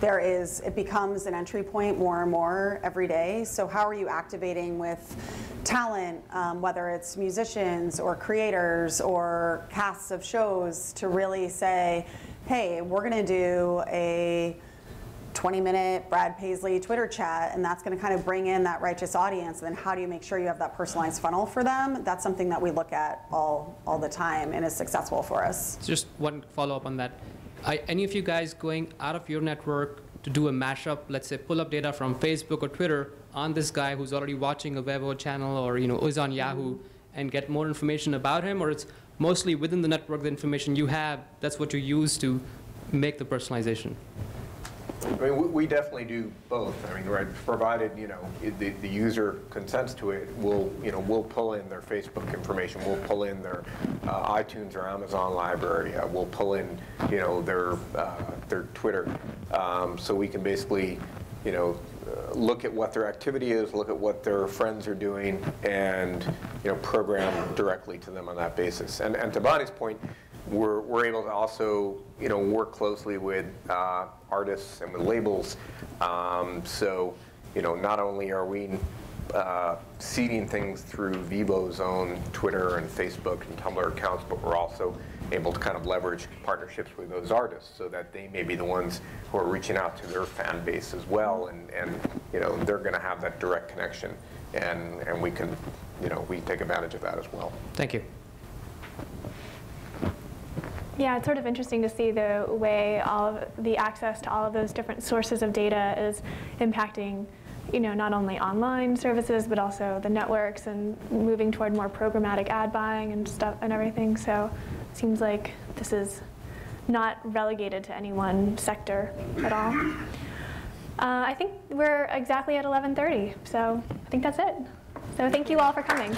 there is, it becomes an entry point more and more every day. So how are you activating with talent, um, whether it's musicians or creators or casts of shows, to really say, hey, we're gonna do a twenty minute Brad Paisley Twitter chat, and that's going to kind of bring in that righteous audience. And then how do you make sure you have that personalized funnel for them? That's something that we look at all, all the time and is successful for us. So just one follow-up on that. Are any of you guys going out of your network to do a mashup, let's say pull up data from Facebook or Twitter on this guy who's already watching a Vevo channel or, you know, is on Yahoo, and get more information about him? Or it's mostly within the network, the information you have, that's what you use to make the personalization? I mean, we definitely do both. I mean, right, provided, you know, the, the user consents to it, we'll, you know, we'll pull in their Facebook information, we'll pull in their uh, iTunes or Amazon library, uh, we'll pull in, you know, their, uh, their Twitter. Um, so we can basically, you know, uh, look at what their activity is, look at what their friends are doing, and, you know, program directly to them on that basis. And, and to Bonnie's point, We're, we're able to also, you know, work closely with uh, artists and with labels. Um, so, you know, not only are we uh, seeding things through Vevo's own Twitter and Facebook and Tumblr accounts, but we're also able to kind of leverage partnerships with those artists so that they may be the ones who are reaching out to their fan base as well. And, and you know, they're going to have that direct connection. And, and we can, you know, we take advantage of that as well. Thank you. Yeah, it's sort of interesting to see the way all of the access to all of those different sources of data is impacting you know, not only online services, but also the networks and moving toward more programmatic ad buying and stuff and everything. So it seems like this is not relegated to any one sector at all. Uh, I think we're exactly at eleven thirty, so I think that's it. So thank you all for coming.